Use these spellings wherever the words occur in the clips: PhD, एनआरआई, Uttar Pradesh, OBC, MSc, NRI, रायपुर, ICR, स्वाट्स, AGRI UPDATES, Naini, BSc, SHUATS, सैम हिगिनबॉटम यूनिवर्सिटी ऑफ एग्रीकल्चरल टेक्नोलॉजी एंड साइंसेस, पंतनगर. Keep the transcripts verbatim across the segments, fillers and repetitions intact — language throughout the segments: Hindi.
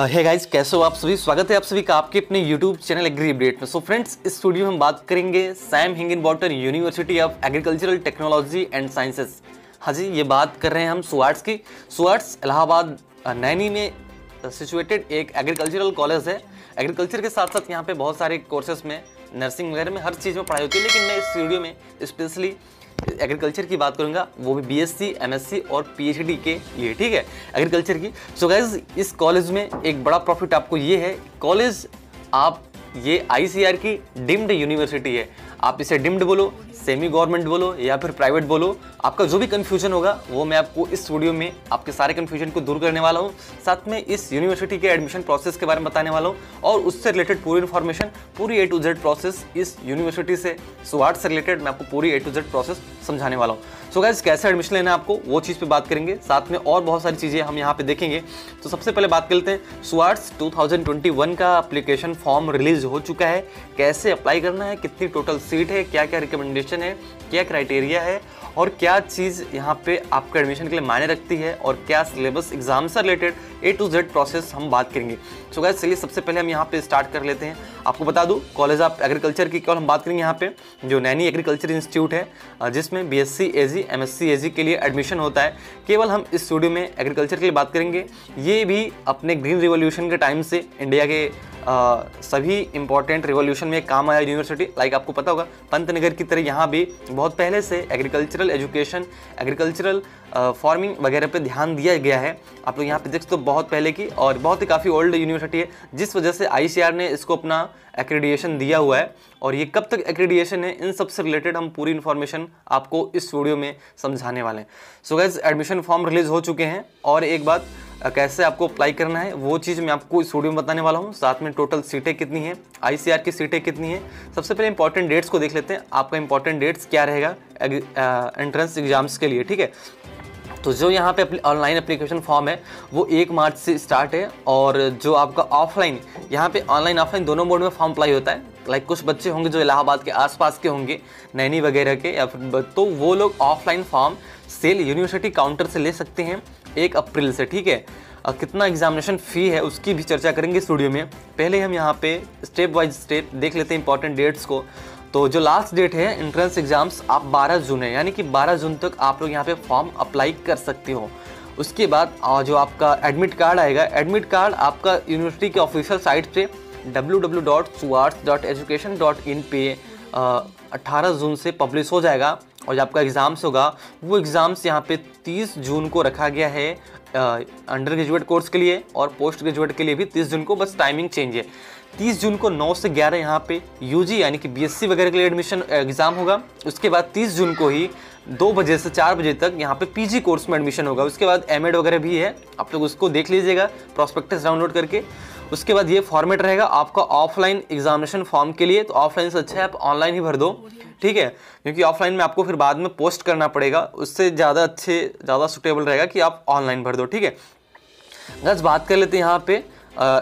हे गाइस, कैसे हो आप सभी। स्वागत है आप सभी का आपके अपने यूट्यूब चैनल एग्री अपडेट में। सो फ्रेंड्स, इस वीडियो में हम बात करेंगे सैम हिगिनबॉटम यूनिवर्सिटी ऑफ एग्रीकल्चरल टेक्नोलॉजी एंड साइंसेस। हाँ जी, ये बात कर रहे हैं हम स्वाट्स की। स्वाट्स इलाहाबाद नैनी में सिचुएटेड एक एग्रीकल्चरल कॉलेज है। एग्रीकल्चर के साथ साथ यहाँ पे बहुत सारे कोर्सेज में, नर्सिंग वगैरह में, हर चीज़ में पढ़ाई होती है। लेकिन मैं इस वीडियो में स्पेशली एग्रीकल्चर की बात करूंगा, वो भी बीएससी, एमएससी और पीएचडी के लिए, ठीक है, एग्रीकल्चर की। सो so गाइज, इस कॉलेज में एक बड़ा प्रॉफिट आपको ये है, कॉलेज आप ये आईसीआर की डिम्ड यूनिवर्सिटी है। आप इसे डिम्ड बोलो, सेमी गवर्नमेंट बोलो या फिर प्राइवेट बोलो, आपका जो भी कन्फ्यूजन होगा वो मैं आपको इस वीडियो में आपके सारे कन्फ्यूजन को दूर करने वाला हूँ। साथ में इस यूनिवर्सिटी के एडमिशन प्रोसेस के बारे में बताने वाला हूँ और उससे रिलेटेड पूरी इन्फॉर्मेशन, पूरी ए टू जेड प्रोसेस इस यूनिवर्सिटी से, स्वाट से रिलेटेड मैं आपको पूरी ए टू जेड प्रोसेस समझाने वाला हूँ। सो गाइस, कैसे एडमिशन लेना है आपको, वो चीज़ पर बात करेंगे। साथ में और बहुत सारी चीज़ें हम यहाँ पर देखेंगे। तो सबसे पहले बात करते हैं, स्वाट्स two thousand twenty one का अप्लीकेशन फॉर्म रिलीज हो चुका है। कैसे अप्लाई करना है, कितनी टोटल सीट है, क्या क्या रिकमेंडेशन है, क्या क्राइटेरिया है और क्या चीज़ यहाँ पे आपके एडमिशन के लिए मायने रखती है और क्या सिलेबस, एग्जाम से related A to Z process हम बात करेंगे। सो गाइस, चलिए सबसे पहले हम यहाँ पे स्टार्ट कर लेते हैं। आपको बता दूँ, कॉलेज ऑफ एग्रीकल्चर की कॉल हम बात करेंगे यहाँ पे, जो नैनी एग्रीकल्चर इंस्टीट्यूट है, जिसमें B S C A G, M S C A G के लिए एडमिशन होता है। केवल हम इस स्टूडियो में एग्रीकल्चर के लिए बात करेंगे। ये भी अपने ग्रीन रिवोल्यूशन के टाइम से इंडिया के आ, सभी इंपॉर्टेंट रिवोल्यूशन में काम आया यूनिवर्सिटी। लाइक आपको पता होगा, पंतनगर की तरह यहाँ भी बहुत पहले से एग्रीकल्चरल एजुकेशन, एग्रीकल्चरल फार्मिंग वगैरह पे ध्यान दिया गया है। आप लोग यहाँ पे देख सकते हो, बहुत पहले की और बहुत ही काफ़ी ओल्ड यूनिवर्सिटी है, जिस वजह से आईसीआर ने इसको अपना एक्रेडिएशन दिया हुआ है। और ये कब तक एक्रेडिएशन है, इन सब से रिलेटेड हम पूरी इन्फॉर्मेशन आपको इस वीडियो में समझाने वाले हैं। So guys, admission form release हो चुके हैं और एक बात, कैसे आपको अप्लाई करना है वो चीज़ मैं आपको इस वीडियो में बताने वाला हूँ। साथ में टोटल सीटें कितनी हैं, आईसीआर की सीटें कितनी हैं। सबसे पहले इंपॉर्टेंट डेट्स को देख लेते हैं, आपका इंपॉर्टेंट डेट्स क्या रहेगा एंट्रेंस एग्जाम्स के लिए, ठीक है। तो जो यहाँ पे ऑनलाइन एप्लीकेशन फॉर्म है वो एक मार्च से स्टार्ट है और जो आपका ऑफलाइन, यहाँ पे ऑनलाइन ऑफलाइन दोनों मोड में फॉर्म अप्लाई होता है। लाइक कुछ बच्चे होंगे जो इलाहाबाद के आसपास के होंगे, नैनी वगैरह के, या फिर तो वो लोग offline form sale university counter से ले सकते हैं एक अप्रैल से, ठीक है। और कितना एग्जामिनेशन फ़ी है उसकी भी चर्चा करेंगे स्टूडियो में। पहले हम यहाँ पे स्टेप बाय स्टेप देख लेते हैं इंपॉर्टेंट डेट्स को। तो जो लास्ट डेट है एंट्रेंस एग्ज़ाम्स, आप बारह जून है, यानी कि बारह जून तक आप लोग यहाँ पे फॉर्म अप्लाई कर सकते हो। उसके बाद जो आपका एडमिट कार्ड आएगा, एडमिट कार्ड आपका यूनिवर्सिटी के ऑफिशियल साइट से W W W dot स्वाट्स dot education dot in पे अठारह जून से पब्लिश हो जाएगा। और जो आपका एग्ज़ाम्स होगा वो एग्ज़ाम्स यहाँ पे तीस जून को रखा गया है अंडर ग्रेजुएट कोर्स के लिए और पोस्ट ग्रेजुएट के लिए भी तीस जून को, बस टाइमिंग चेंज है। तीस जून को नौ से ग्यारह यहाँ पे यूजी यानी कि बीएससी वगैरह के लिए एडमिशन एग्ज़ाम होगा। उसके बाद तीस जून को ही दो बजे से चार बजे तक यहाँ पे पीजी कोर्स में एडमिशन होगा। उसके बाद एमएड वगैरह भी है, आप लोग उसको देख लीजिएगा प्रॉस्पेक्टस डाउनलोड करके। उसके बाद ये फॉर्मेट रहेगा आपका ऑफलाइन एग्जामिनेशन फॉर्म के लिए। तो ऑफलाइन से अच्छा है आप ऑनलाइन ही भर दो, ठीक है, क्योंकि ऑफलाइन में आपको फिर बाद में पोस्ट करना पड़ेगा, उससे ज़्यादा अच्छे, ज़्यादा सुटेबल रहेगा कि आप ऑनलाइन भर दो, ठीक है। बस बात कर लेते हैं यहाँ पे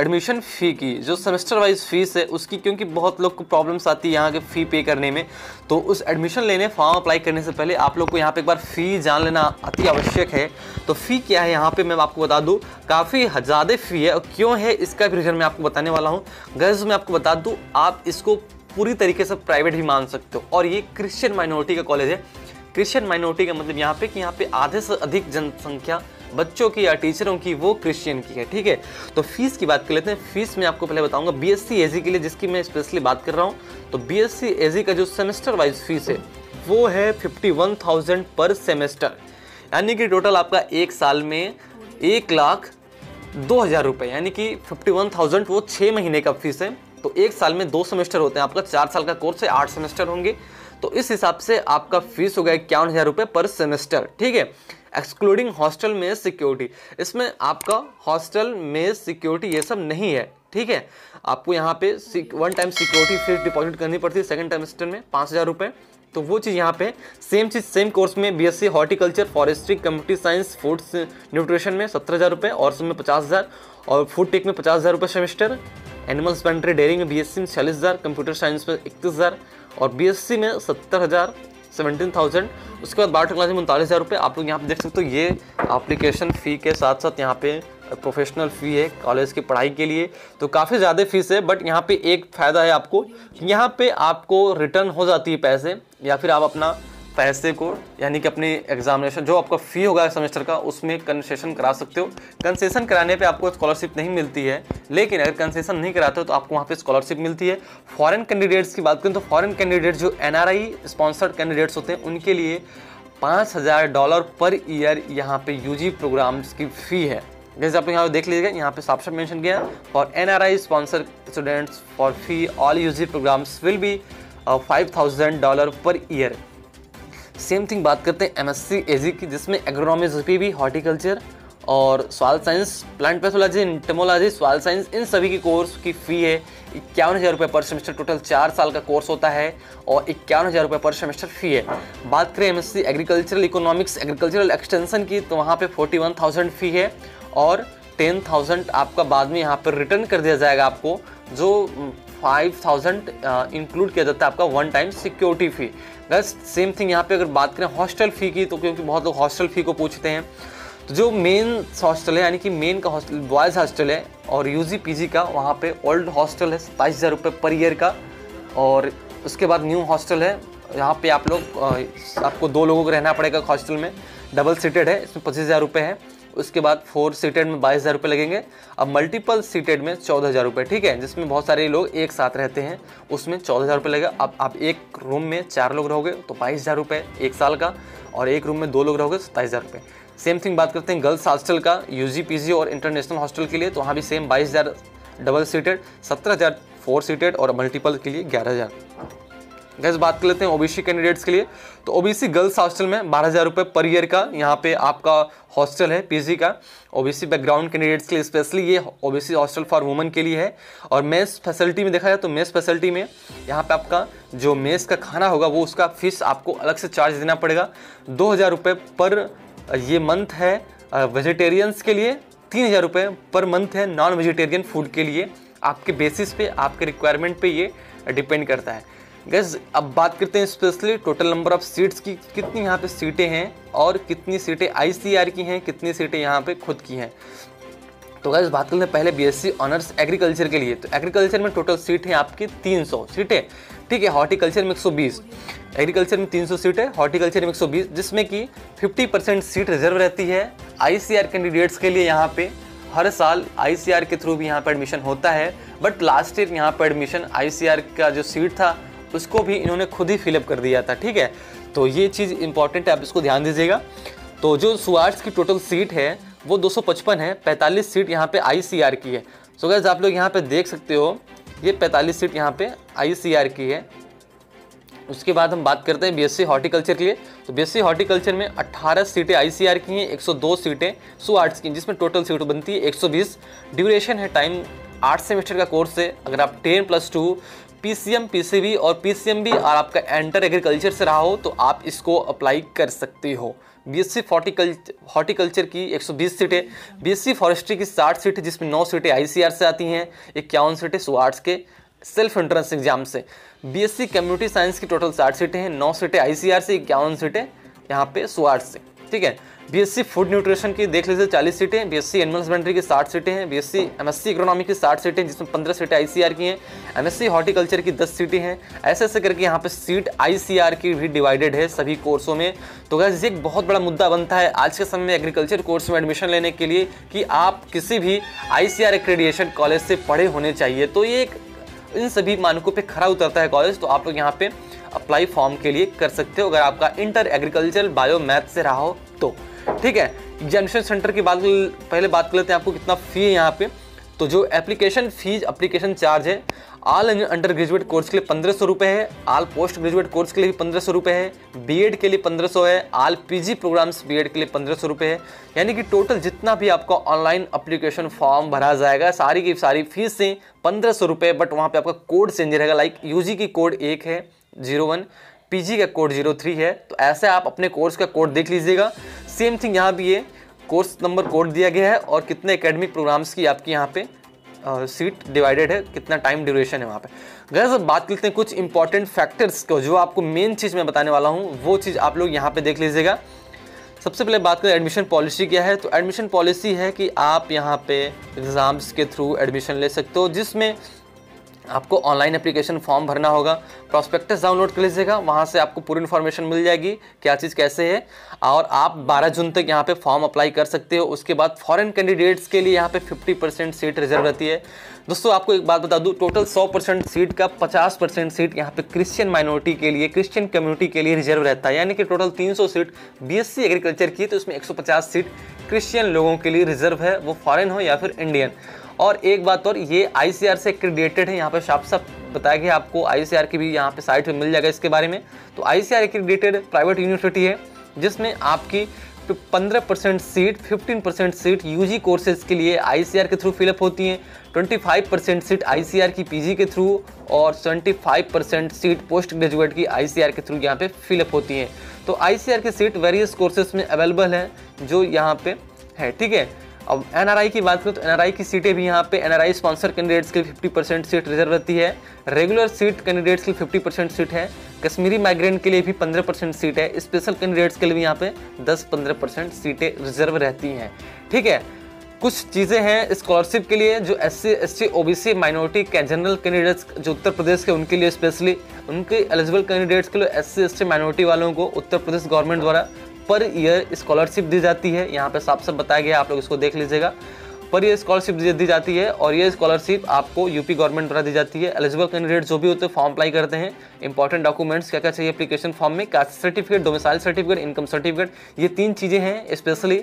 एडमिशन uh, फ़ी की। जो सेमेस्टर वाइज फ़ीस है उसकी, क्योंकि बहुत लोग को प्रॉब्लम्स आती है यहाँ के फ़ी पे करने में, तो उस एडमिशन लेने, फॉर्म अप्लाई करने से पहले आप लोग को यहाँ पे एक बार फ़ी जान लेना अति आवश्यक है। तो फ़ी क्या है यहाँ पे मैं आपको बता दूँ, काफ़ी ज़्यादा फ़ी है और क्यों है इसका भी रीज़न मैं आपको बताने वाला हूँ। गर्ज मैं आपको बता दूँ, आप इसको पूरी तरीके से प्राइवेट भी मान सकते हो। और ये क्रिश्चियन माइनॉरिटी का कॉलेज है। क्रिश्चियन माइनॉरिटी का मतलब यहाँ पर कि यहाँ पर आधे से अधिक जनसंख्या बच्चों की या टीचरों की वो क्रिश्चियन की है, ठीक है। तो फीस की बात कर लेते हैं। फीस में आपको पहले बताऊंगा बीएससी एजी के लिए, जिसकी मैं स्पेशली बात कर रहा हूं। तो बीएससी एजी का जो सेमेस्टर वाइज फीस है वो है इक्यावन हज़ार पर सेमेस्टर, यानी कि टोटल आपका एक साल में एक लाख दो हज़ार रुपये, यानी कि इक्यावन हज़ार वो छः महीने का फीस है। तो एक साल में दो सेमेस्टर होते हैं, आपका चार साल का कोर्स है, आठ सेमेस्टर होंगे, तो इस हिसाब से आपका फीस होगा इक्यावन हज़ार रुपये पर सेमेस्टर, ठीक है, एक्सक्लूडिंग हॉस्टल में सिक्योरिटी। इसमें आपका हॉस्टल में सिक्योरिटी ये सब नहीं है, ठीक है। आपको यहाँ पे one time security fees deposit करनी पड़ती है सेकंड सेमेस्टर में पाँच हज़ार रुपये, तो वो चीज़ यहाँ पे। सेम चीज़ सेम कोर्स में BSc horticulture, forestry, community science, foods nutrition में सत्तर हज़ार रुपये और सब में पचास हज़ार और फूड टेक में पचास हज़ार रुपये सेमेस्टर। एनिमल हस्बेंड्री डेयरी में बीएससी में चालीस हज़ार, कंप्यूटर साइंस में इकतीस हज़ार और बीएससी में सत्तर हज़ार सेवेंटीन थाउजेंड। उसके बाद बारहवीं क्लास में उनतालीस हज़ार रुपये। आप लोग यहाँ पे देख सकते हो, ये एप्लीकेशन फ़ी के साथ साथ यहाँ पे प्रोफेशनल फ़ी है कॉलेज की पढ़ाई के लिए, तो काफ़ी ज़्यादा फ़ीस है। बट यहाँ पे एक फ़ायदा है आपको, यहाँ पे आपको रिटर्न हो जाती है पैसे, या फिर आप अपना पैसे को यानी कि अपनी एग्जामिनेशन जो आपका फ़ी होगा सेमेस्टर का उसमें कंसेशन करा सकते हो। कंसेशन कराने पे आपको स्कॉलरशिप नहीं मिलती है, लेकिन अगर कंसेशन नहीं कराते हो तो आपको वहाँ पे स्कॉलरशिप मिलती है। फॉरेन कैंडिडेट्स की बात करें तो फॉरेन कैंडिडेट जो N R I sponsored candidates होते हैं उनके लिए पाँच हज़ार डॉलर पर ईयर यहाँ पे यू जी प्रोग्राम्स की फ़ी है। जैसे आप यहाँ देख लीजिएगा, यहाँ पे साफ साफ मेंशन किया for N R I sponsor students for fee all U G programmes will be five thousand dollar per year. Same thing बात करते हैं एम एस सी ए जी की, जिसमें एग्रोनॉमी जी भी हॉर्टिकल्चर और soil science, plant pathology, entomology, soil science, इन सभी की कोर्स की फ़ी है इक्यावन हज़ार रुपये पर सेमेस्टर। टोटल चार साल का कोर्स होता है और इक्यावन हज़ार रुपये पर सेमेस्टर फ़ी है। बात करें M S C agricultural economics agricultural extension की तो वहाँ पे फोर्टी वन थाउजेंड फ़ी है और टेन थाउजेंड आपका बाद में यहाँ पर रिटर्न कर दिया जाएगा आपको, जो फाइव थाउजेंड इंक्लूड किया जाता है आपका वन टाइम सिक्योरिटी फ़ी। बस सेम थिंग यहाँ पे अगर बात करें हॉस्टल फ़ी की, तो क्योंकि बहुत लोग हॉस्टल फ़ी को पूछते हैं, तो जो मेन हॉस्टल है यानी कि मेन का हॉस्टल बॉयज़ हॉस्टल है और यूजी पीजी का वहाँ पे ओल्ड हॉस्टल है सताईस हज़ार रुपये पर ईयर का, और उसके बाद न्यू हॉस्टल है यहाँ पे आप लोग आपको दो लोगों को रहना पड़ेगा हॉस्टल में, डबल सीटेड है, इसमें पच्चीस हज़ार रुपये है। उसके बाद फोर सीटेड में बाईस हज़ार रुपये लगेंगे, अब मल्टीपल सीटेड में चौदह हज़ार रुपये, ठीक है, जिसमें बहुत सारे लोग एक साथ रहते हैं उसमें चौदह हज़ार रुपये लगेगा। अब आप एक रूम में चार लोग रहोगे तो बाईस हज़ार रुपये एक साल का, और एक रूम में दो लोग रहोगे सत्ताईस हज़ार रुपये। सेम थिंग बात करते हैं गर्ल्स हॉस्टल का, यूजी पीजी और इंटरनेशनल हॉस्टल के लिए, तो वहाँ भी सेम बाईस हज़ार डबल सीटेड, सत्रह हज़ार फोर सीटेड और मल्टीपल के लिए ग्यारह हज़ार। जैसे बात कर लेते हैं ओबीसी कैंडिडेट्स के लिए, तो ओबीसी गर्ल्स हॉस्टल में बारह हज़ार रुपये पर ईयर का यहाँ पे आपका हॉस्टल है पीजी का। ओबीसी बैकग्राउंड कैंडिडेट्स के लिए स्पेशली ये ओबीसी हॉस्टल फॉर वुमेन के लिए है। और मेस फैसिलिटी में देखा जाए तो मेस फैसिलिटी में यहाँ पे आपका जो मेस का खाना होगा वो उसका फीस आपको अलग से चार्ज देना पड़ेगा, दो हज़ार रुपये पर ये मंथ है वेजिटेरियंस के लिए, तीन हज़ार रुपये पर मंथ है नॉन वेजिटेरियन फूड के लिए। आपके बेसिस पे आपके रिक्वायरमेंट पे ये डिपेंड करता है। गैस अब बात करते हैं specially total number of seats की, कितनी यहाँ पे सीटें हैं और कितनी सीटें आईसीआर की हैं, कितनी सीटें यहाँ पे खुद की हैं। तो गैस बात करते हैं पहले बीएससी ऑनर्स एग्रीकल्चर के लिए, तो एग्रीकल्चर में टोटल सीट है आपकी तीन सौ सीटें, ठीक है। हॉर्टिकल्चर में एक सौ बीस, एग्रीकल्चर में तीन सौ सीटें, हॉर्टिकल्चर में एक सौ बीस, जिसमें कि पचास परसेंट सीट रिजर्व रहती है आईसीआर कैंडिडेट्स के लिए। यहाँ पे हर साल आईसीआर के थ्रू भी यहाँ पर एडमिशन होता है, बट लास्ट ईयर यहाँ पर एडमिशन आईसीआर का जो सीट था उसको भी इन्होंने खुद ही फिलअप कर दिया था, ठीक है। तो ये चीज़ इंपॉर्टेंट है, आप इसको ध्यान दीजिएगा। तो जो स्वाट्स की टोटल सीट है वो दो सौ पचपन है, पैंतालीस सीट यहाँ पे आईसीआर की है। सो गाइस आप लोग यहाँ पे देख सकते हो ये पैंतालीस सीट यहाँ पे आईसीआर की है। उसके बाद हम बात करते हैं बीएससी हॉर्टिकल्चर के लिए, तो बीएससी हॉर्टिकल्चर में अट्ठारह सीटें आईसीआर की हैं, एक सौ दो सीटें स्वाट्स की, जिसमें टोटल सीट बनती है एक सौ बीस। ड्यूरेशन है टाइम आठ सेमेस्टर का कोर्स है। अगर आप ten plus two PCM, PCB और पीसीएमबी और आपका एंटर एग्रीकल्चर से रहा हो तो आप इसको अप्लाई कर सकते हो। बीएससी हॉर्टिकल्चर हॉर्टिकल्चर की एक सौ बीस सीटें, बीएससी फॉरेस्ट्री की साठ सीटें, जिसमें नौ सीटें आईसीआर से आती हैं, इक्यावन सीटें स्वाट्स के सेल्फ एंट्रेंस एग्जाम से। बीएससी कम्युनिटी साइंस की टोटल साठ सीटें हैं, नौ सीटें आईसीआर से, इक्यावन सीटें यहाँ पे स्वाट्स से, ठीक है। बीएससी फूड न्यूट्रिशन की देख लीजिए चालीस सीटें, बीएससी एनिमल हस्बेंड्री की साठ सीटें हैं, बीएससी एमएससी इकोनॉमिक की साठ सीटें, जिसमें पंद्रह सीटें आईसीआर की हैं, एमएससी हॉर्टिकल्चर की दस सीटें हैं। ऐसे ऐसे करके यहाँ पे सीट आईसीआर की भी डिवाइडेड है सभी कोर्सों में। तो गाइस एक बहुत बड़ा मुद्दा बनता है आज के समय में एग्रीकल्चर कोर्स में एडमिशन लेने के लिए कि आप किसी भी आईसीआर एक्रेडिएशन कॉलेज से पढ़े होने चाहिए। तो ये एक इन सभी मानकों पर खरा उतरता है कॉलेज, तो आप लोग यहाँ पर अप्लाई फॉर्म के लिए कर सकते हो अगर आपका इंटर एग्रीकल्चर बायो मैथ से रहा हो तो, ठीक है। एग्जामिनेशन सेंटर की बात पहले बात कर लेते हैं, आपको कितना फ़ी है यहाँ पे। तो जो एप्लीकेशन फीस एप्लीकेशन चार्ज है ऑल अंडर ग्रेजुएट कोर्स के लिए पंद्रह सौ रुपये है, ऑल पोस्ट ग्रेजुएट कोर्स के लिए भी पंद्रह सौ रुपये है, बीएड के लिए पंद्रह सौ है, ऑल पीजी प्रोग्राम्स बीएड के लिए पंद्रह सौ रुपये है। यानी कि टोटल जितना भी आपका ऑनलाइन एप्लीकेशन फॉर्म भरा जाएगा सारी की सारी फीसें पंद्रह सौ रुपये, बट वहाँ पर आपका कोड चेंज रहेगा। लाइक यूजी की कोड एक है जीरो वन, पीजी का कोड जीरो थ्री है, तो ऐसे आप अपने कोर्स का कोड देख लीजिएगा। सेम थिंग यहाँ भी है, कोर्स नंबर कोड दिया गया है और कितने एकेडमिक प्रोग्राम्स की आपकी यहाँ पे आ, सीट डिवाइडेड है, कितना टाइम ड्यूरेशन है वहाँ पे। गैस अब बात करते हैं कुछ इंपॉर्टेंट फैक्टर्स को, जो आपको मेन चीज़ मैं बताने वाला हूँ वो चीज़ आप लोग यहाँ पे देख लीजिएगा। सबसे पहले बात करें एडमिशन पॉलिसी क्या है, तो एडमिशन पॉलिसी है कि आप यहाँ पे एग्ज़ाम्स के थ्रू एडमिशन ले सकते हो, जिसमें आपको ऑनलाइन एप्लीकेशन फॉर्म भरना होगा, प्रॉस्पेक्टस डाउनलोड कर लीजिएगा, वहाँ से आपको पूरी इन्फॉर्मेशन मिल जाएगी क्या चीज़ कैसे है, और आप बारह जून तक यहाँ पे फॉर्म अप्लाई कर सकते हो। उसके बाद फॉरेन कैंडिडेट्स के लिए यहाँ पे पचास परसेंट सीट रिजर्व रहती है। दोस्तों आपको एक बात बता दूँ, टोटल सौ परसेंट सीट का पचास परसेंट सीट यहाँ पे क्रिश्चियन माइनॉरिटी के लिए, क्रिश्चियन कम्युनिटी के लिए रिजर्व रहता है, यानी कि टोटल तीन सौ सीट बीएससी एग्रीकल्चर की है, तो उसमें एक सौ पचास सीट क्रिश्चियन लोगों के लिए रिजर्व है, वो फॉरेन हो या फिर इंडियन। और एक बात और, ये आईसीआर से एक्रेडिटेड है, यहाँ पे साफ साफ बताया गया आपको, आईसीआर की भी यहाँ पे साइट पे मिल जाएगा इसके बारे में। तो आईसीआर एक्रेडिटेड प्राइवेट यूनिवर्सिटी है, जिसमें आपकी पंद्रह परसेंट सीट, पंद्रह परसेंट सीट यूजी कोर्सेज के लिए आईसीआर के थ्रू फिलअप होती हैं, पच्चीस परसेंट सीट आईसीआर की पीजी के थ्रू और पचहत्तर परसेंट सीट पोस्ट ग्रेजुएट की आईसीआर के थ्रू यहाँ पे फिलअप होती हैं। तो आईसीआर की सीट वेरियस कोर्सेज में अवेलेबल है जो यहाँ पे है, ठीक है। अब एनआरआई की बात करें तो एनआरआई की सीटें भी यहाँ पे एनआरआई स्पॉन्सर कैंडिडेट्स के लिए पचास परसेंट सीट रिजर्व रहती है, रेगुलर सीट कैंडिडेट्स के लिए पचास परसेंट सीट है, कश्मीरी माइग्रेंट के लिए भी पंद्रह परसेंट सीट है, स्पेशल कैंडिडेट्स के लिए भी यहाँ पे दस पंद्रह परसेंट सीटें रिजर्व रहती हैं, ठीक है। कुछ चीज़ें हैं स्कॉलरशिप के लिए, जो S C S T O B C minority के जनरल कैंडिडेट्स जो उत्तर प्रदेश के, उनके लिए स्पेशली उनके एलिजिबल कैंडिडेट्स के लिए S C S T minority वालों को उत्तर प्रदेश गवर्नमेंट द्वारा पर ईयर स्कॉलरशिप दी जाती है। यहाँ पे साफ साफ बताया गया, आप लोग इसको देख लीजिएगा, पर ईयर स्कॉलरशिप दी जाती है और ये स्कॉलरशिप आपको यूपी गवर्नमेंट द्वारा दी जाती है। एलिजिबल कैंडिडेट जो भी होते हैं फॉर्म अप्लाई करते हैं, इंपॉर्टेंट डॉक्यूमेंट्स क्या क्या चाहिए एप्लीकेशन फॉर्म में, caste certificate, domicile certificate, income certificate, ये तीन चीज़ें हैं स्पेशली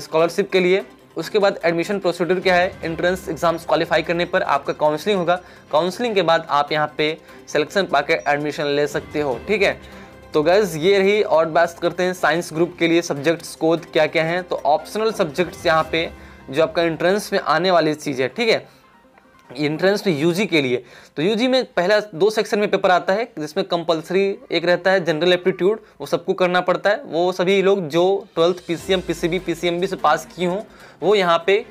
स्कॉलरशिप के लिए। उसके बाद एडमिशन प्रोसीड्यूर क्या है, एंट्रेंस एग्जाम्स क्वालिफाई करने पर आपका काउंसलिंग होगा, काउंसलिंग के बाद आप यहाँ पे सिलेक्शन पाकर एडमिशन ले सकते हो, ठीक है। तो गाइस ये रही, और बात करते हैं साइंस ग्रुप के लिए सब्जेक्ट्स कोड क्या क्या हैं, तो ऑप्शनल सब्जेक्ट्स यहाँ पे जो आपका एंट्रेंस में आने वाली चीज़ है, ठीक है, एंट्रेंस में यूजी के लिए। तो यूजी में पहला दो सेक्शन में पेपर आता है, जिसमें कंपलसरी एक रहता है जनरल एप्टीट्यूड, वो सबको करना पड़ता है, वो सभी लोग जो ट्वेल्थ पीसीएम, पीसीबी, पीसीएमबी से पास की हों वो यहाँ पे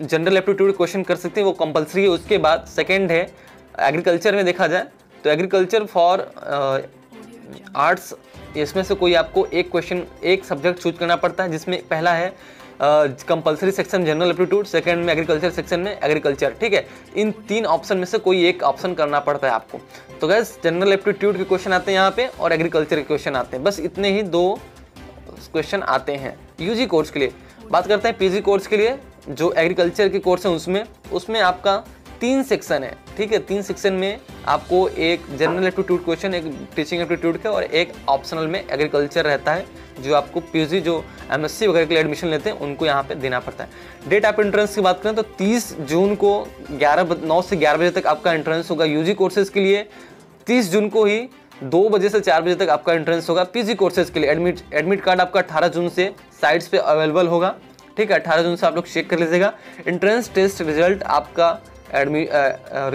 जनरल एप्टीट्यूड क्वेश्चन कर सकते हैं, वो कंपलसरी है। उसके बाद सेकेंड है एग्रीकल्चर में देखा जाए तो एग्रीकल्चर फॉर आर्ट्स, इसमें से कोई आपको एक क्वेश्चन, एक सब्जेक्ट चूज करना पड़ता है, जिसमें पहला है compulsory section general aptitude, second में एग्रीकल्चर सेक्शन में एग्रीकल्चर, ठीक है। इन तीन ऑप्शन में से कोई एक ऑप्शन करना पड़ता है आपको। तो गाइस जनरल एप्टीट्यूड के क्वेश्चन आते हैं यहाँ पे और एग्रीकल्चर के क्वेश्चन आते हैं, बस इतने ही दो क्वेश्चन आते हैं यूजी कोर्स के लिए। बात करते हैं पीजी कोर्स के लिए, जो एग्रीकल्चर के कोर्स हैं उसमें उसमें आपका तीन सेक्शन है, ठीक है। तीन सेक्शन में आपको एक जनरल एप्टीट्यूड क्वेश्चन, एक टीचिंग एप्टीट्यूड का और एक ऑप्शनल में एग्रीकल्चर रहता है, जो आपको पीजी, जो एमएससी वगैरह के लिए एडमिशन लेते हैं उनको यहाँ पे देना पड़ता है। डेट आप एंट्रेंस की बात करें तो तीस जून को ग्यारह नौ से ग्यारह बजे तक आपका एंट्रेंस होगा यूजी कोर्सेज़ के लिए, तीस जून को ही दो बजे से चार बजे तक आपका एंट्रेंस होगा पीजी कोर्सेज़ के लिए। एडमिट एडमिट कार्ड आपका अठारह जून से साइट्स पर अवेलेबल होगा, ठीक है, अठारह जून से आप लोग चेक कर लीजिएगा। एंट्रेंस टेस्ट रिजल्ट आपका एडमि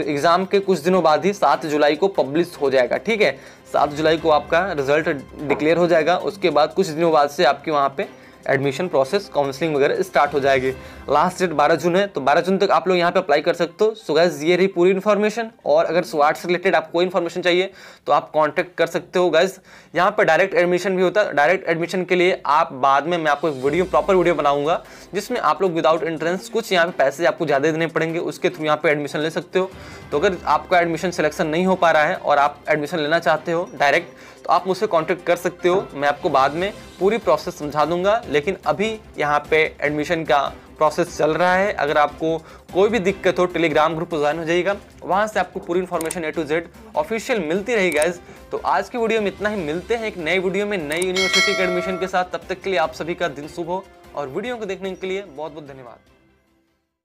एग्ज़ाम के कुछ दिनों बाद ही सात जुलाई को पब्लिश हो जाएगा, ठीक है, सात जुलाई को आपका रिजल्ट डिक्लेयर हो जाएगा। उसके बाद कुछ दिनों बाद से आपके वहाँ पे एडमिशन प्रोसेस, काउंसलिंग वगैरह स्टार्ट हो जाएगी। लास्ट डेट बारह जून है, तो बारह जून तक आप लोग यहाँ पे अप्लाई कर सकते हो। सो गाइस ये रही पूरी इन्फॉर्मेशन, और अगर स्वाट से रिलेटेड आपको कोई इन्फॉर्मेशन चाहिए तो आप कांटेक्ट कर सकते हो। गाइस यहाँ पे डायरेक्ट एडमिशन भी होता है, डायरेक्ट एडमिशन के लिए आप बाद में, मैं आपको एक वीडियो, प्रॉपर वीडियो बनाऊँगा, जिसमें आप लोग विदाउट एंट्रेंस, कुछ यहाँ पे पैसे आपको ज़्यादा देने पड़ेंगे, उसके थ्रू यहाँ पर एडमिशन ले सकते हो। तो अगर आपका एडमिशन सिलेक्शन नहीं हो पा रहा है और आप एडमिशन लेना चाहते हो डायरेक्ट, तो आप मुझसे कांटेक्ट कर सकते हो, मैं आपको बाद में पूरी प्रोसेस समझा दूंगा। लेकिन अभी यहाँ पे एडमिशन का प्रोसेस चल रहा है, अगर आपको कोई भी दिक्कत हो टेलीग्राम ग्रुप पर ज्वाइन हो जाइएगा, वहाँ से आपको पूरी information A to Z official मिलती रहेगी। गाइज तो आज की वीडियो में इतना ही, मिलते हैं एक नई वीडियो में नई यूनिवर्सिटी के एडमिशन के साथ, तब तक के लिए आप सभी का दिन शुभ हो, और वीडियो को देखने के लिए बहुत बहुत धन्यवाद।